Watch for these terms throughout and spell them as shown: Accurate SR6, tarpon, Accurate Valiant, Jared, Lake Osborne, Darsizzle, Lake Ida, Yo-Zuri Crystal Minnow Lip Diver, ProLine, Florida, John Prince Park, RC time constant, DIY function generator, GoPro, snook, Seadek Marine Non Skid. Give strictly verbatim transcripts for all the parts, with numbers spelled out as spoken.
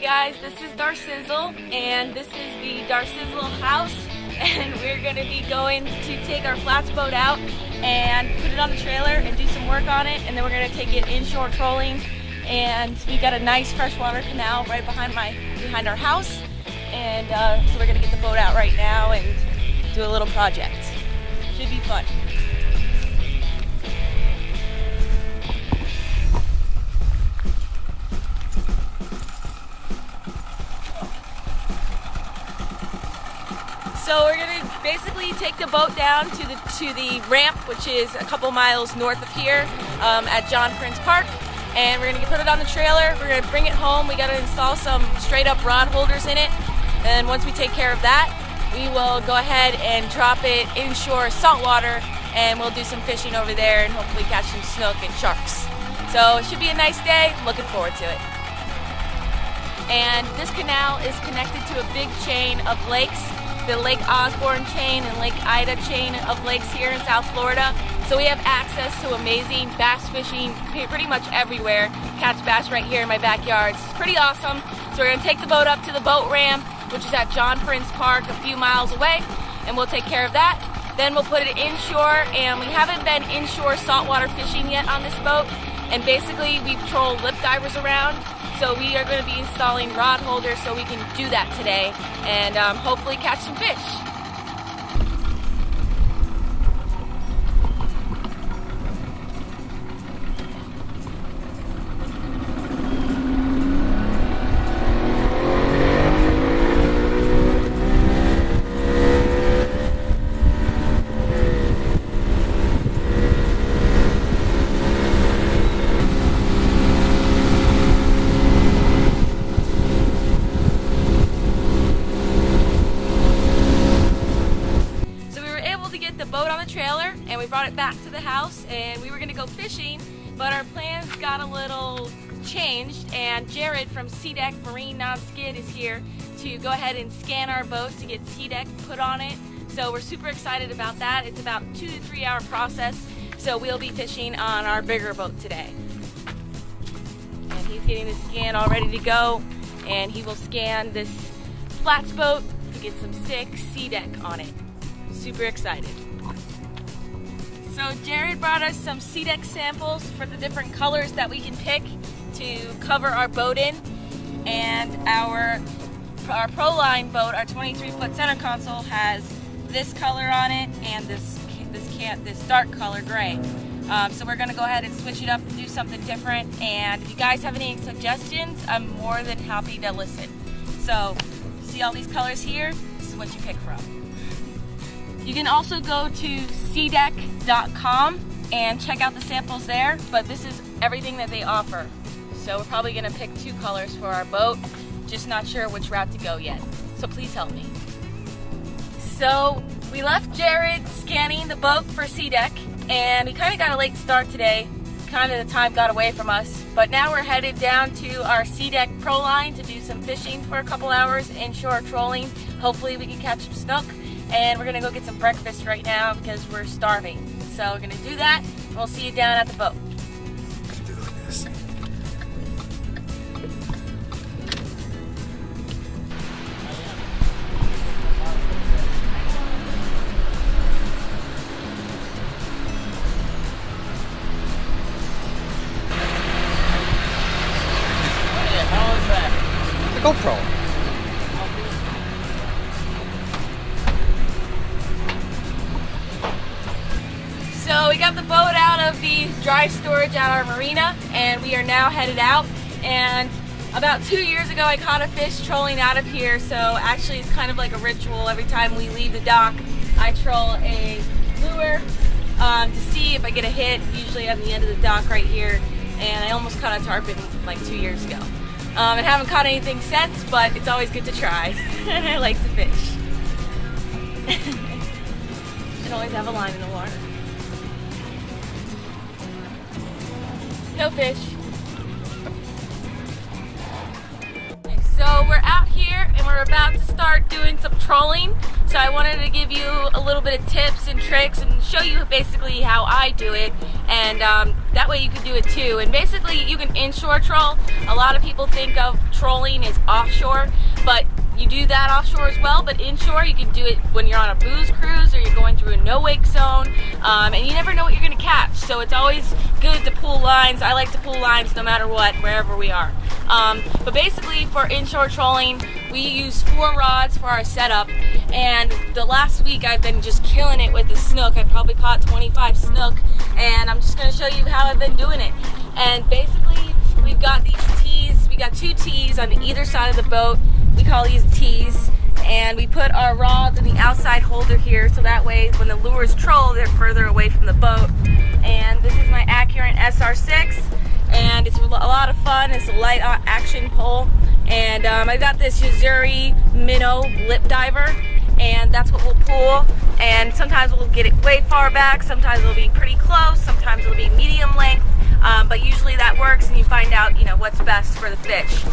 Hey guys, this is Darsizzle, and this is the Darsizzle house, and we're going to be going to take our flats boat out and put it on the trailer and do some work on it, and then we're going to take it inshore trolling. And we got a nice freshwater canal right behind my behind our house, and uh, so we're going to get the boat out right now and do a little project. Should be fun. So we're going to basically take the boat down to the to the ramp, which is a couple miles north of here um, at John Prince Park, and we're going to put it on the trailer. We're going to bring it home. We got to install some straight up rod holders in it, and once we take care of that, we will go ahead and drop it inshore saltwater, and we'll do some fishing over there and hopefully catch some snook and sharks. So it should be a nice day. Looking forward to it. And this canal is connected to a big chain of lakes. The Lake Osborne chain and Lake Ida chain of lakes here in South Florida. So we have access to amazing bass fishing pretty much everywhere. Catch bass right here in my backyard. It's pretty awesome. So we're gonna take the boat up to the boat ramp, which is at John Prince Park a few miles away, and we'll take care of that. Then we'll put it inshore, and we haven't been inshore saltwater fishing yet on this boat. And basically we troll lip divers around. So we are going to be installing rod holders so we can do that today and um, hopefully catch some fish. We brought it back to the house, and we were gonna go fishing, but our plans got a little changed, and Jared from Seadek Marine Non Skid is here to go ahead and scan our boat to get Seadek put on it. So we're super excited about that. It's about two to three hour process, so we'll be fishing on our bigger boat today. And he's getting the scan all ready to go, and he will scan this flats boat to get some sick Seadek on it. Super excited. So Jared brought us some Seadek samples for the different colors that we can pick to cover our boat in, and our, our ProLine boat, our twenty-three foot center console, has this color on it and this this can this dark color gray. Um, so we're going to go ahead and switch it up and do something different. And if you guys have any suggestions, I'm more than happy to listen. So see all these colors here. This is what you pick from. You can also go to seadek dot com and check out the samples there, but this is everything that they offer. So we're probably gonna pick two colors for our boat, just not sure which route to go yet. So please help me. So we left Jared scanning the boat for Seadek, and we kinda got a late start today. Kinda the time got away from us, but now we're headed down to our Seadek ProLine to do some fishing for a couple hours, inshore trolling. Hopefully we can catch some snook. And we're gonna go get some breakfast right now because we're starving. So we're gonna do that, and we'll see you down at the boat. What the hell is that? The GoPro. So we got the boat out of the dry storage at our marina, and we are now headed out. And about two years ago I caught a fish trolling out of here, so actually it's kind of like a ritual. Every time we leave the dock I troll a lure um, to see if I get a hit, usually at the end of the dock right here, and I almost caught a tarpon like two years ago. Um, and haven't caught anything since, but it's always good to try, and I like to fish. And always have a line in the water. No fish. So we're out here and we're about to start doing some trolling. So I wanted to give you a little bit of tips and tricks and show you basically how I do it, and um, that way you could do it too. And basically you can inshore troll. A lot of people think of trolling as offshore, but you do that offshore as well, but inshore you can do it when you're on a booze cruise or you're going through a no-wake zone, um, and you never know what you're going to catch, so it's always good to pull lines. I like to pull lines no matter what, wherever we are. Um, but basically for inshore trolling, we use four rods for our setup, and the last week I've been just killing it with the snook. I probably caught twenty-five snook, and I'm just going to show you how I've been doing it. And basically we've got these tees, we got two tees on either side of the boat. We call these tees, and we put our rods in the outside holder here, so that way when the lures troll, they're further away from the boat. And this is my Accurate S R six, and it's a lot of fun. It's a light action pole, and um, I got this Yo-Zuri Minnow Lip Diver, and that's what we'll pull. And sometimes we'll get it way far back, sometimes it'll be pretty close, sometimes it'll be medium length, um, but usually that works, and you find out, you know, what's best for the fish.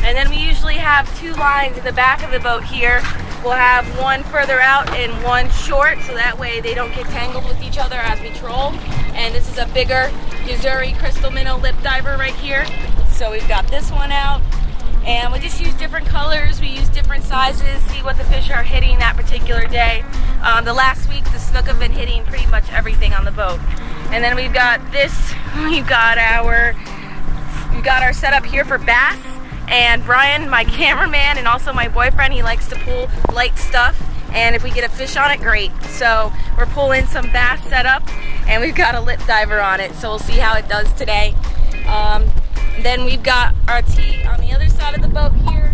And then we usually have two lines in the back of the boat here. We'll have one further out and one short, so that way they don't get tangled with each other as we troll. And this is a bigger Yo-Zuri Crystal Minnow Lip Diver right here. So we've got this one out. And we just use different colors, we use different sizes, see what the fish are hitting that particular day. Um, the last week, the snook have been hitting pretty much everything on the boat. And then we've got this, we've got our, we've got our setup here for bass. And Brian, my cameraman, and also my boyfriend, he likes to pull light stuff, and if we get a fish on it, great. So we're pulling some bass setup, and we've got a lip diver on it, so we'll see how it does today. Um, then we've got our tee on the other side of the boat here,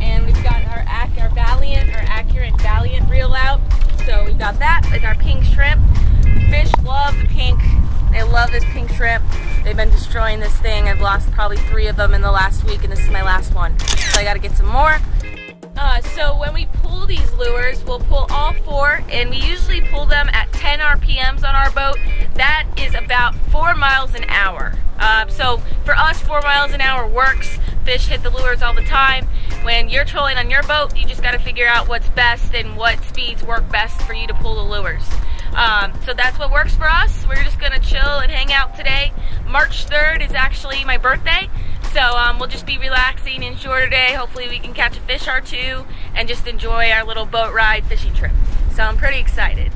and we've got our, our Valiant, our Accurate Valiant reel out. So we've got that and our pink shrimp. Fish love the pink. They love this pink shrimp. They've been destroying this thing. I've lost probably three of them in the last week, and this is my last one. So I gotta get some more. Uh, so when we pull these lures, we'll pull all four, and we usually pull them at ten R P Ms on our boat. That is about four miles an hour. Uh, so for us, four miles an hour works. Fish hit the lures all the time. When you're trolling on your boat, you just gotta figure out what's best and what speeds work best for you to pull the lures. Um, so that's what works for us. We're just gonna chill and hang out today. March third is actually my birthday, so um, we'll just be relaxing inshore today. Hopefully we can catch a fish or two and just enjoy our little boat ride fishing trip. So I'm pretty excited.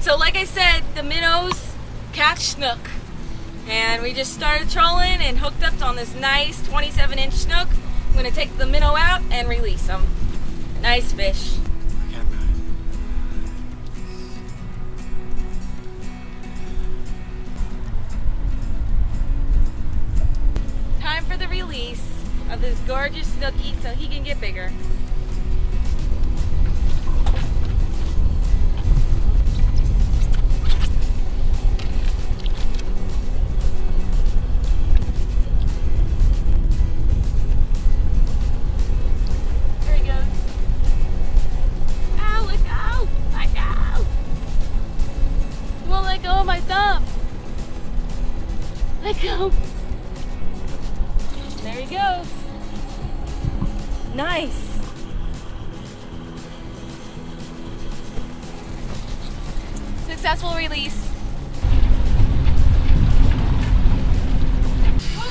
So like I said, the minnows catch snook, and we just started trolling and hooked up on this nice twenty-seven inch snook. I'm going to take the minnow out and release him. Nice fish. Time for the release of this gorgeous snookie so he can get bigger. Let go. There he goes. Nice. Successful release.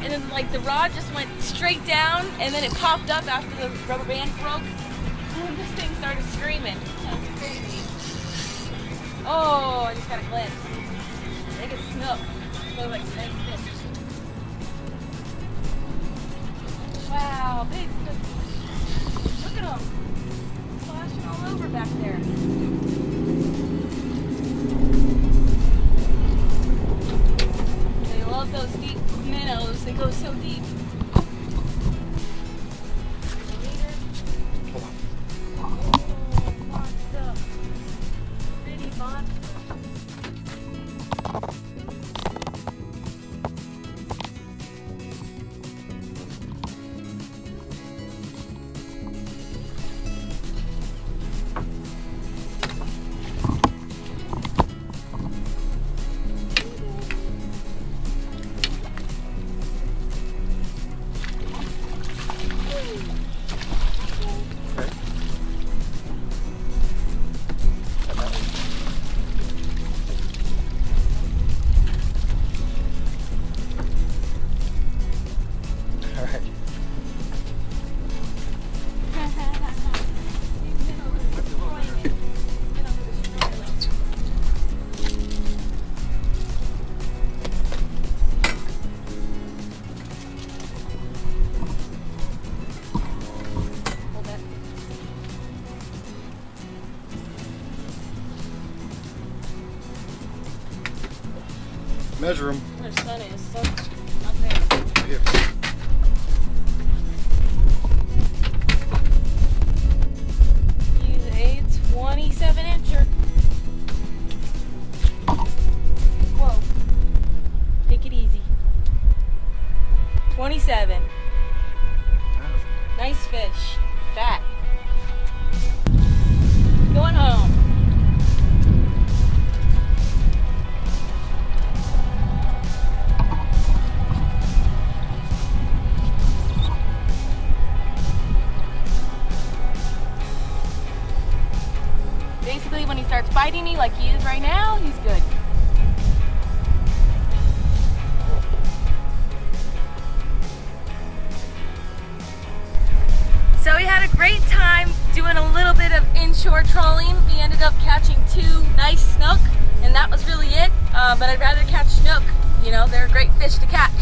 and then like the rod just went straight down, and then it popped up after the rubber band broke, and this thing started screaming. That's crazy. Oh, I just got a glimpse. I think it's snook. So like the next fish. Wow, big snook. Look at him. Splashing all over back there. Those deep minnows, they go so deep. Measure them. Where the sun is, so not there. Right here. He's a twenty-seven incher. Whoa. Take it easy. twenty-seven. Nice fish. Fat. Going home. When he starts biting me like he is right now, he's good. So we had a great time doing a little bit of inshore trawling. We ended up catching two nice snook, and that was really it. Uh, but I'd rather catch snook. You know, they're a great fish to catch.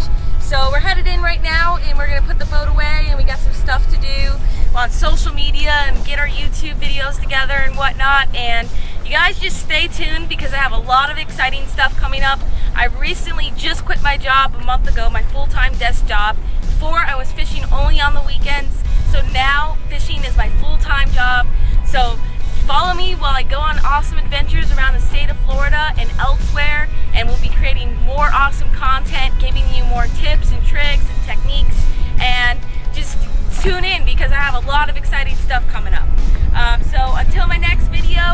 So we're headed in right now, and we're gonna put the boat away, and we got some stuff to do on social media and get our YouTube videos together and whatnot. And you guys just stay tuned because I have a lot of exciting stuff coming up. I recently just quit my job a month ago, my full-time desk job. Before, I was fishing only on the weekends, so now fishing is my full-time job. So follow me while I go on awesome adventures around the state of Florida and elsewhere, and we'll be creating more awesome content, giving you more tips and tricks and techniques, and just tune in because I have a lot of exciting stuff coming up. Um, so until my next video,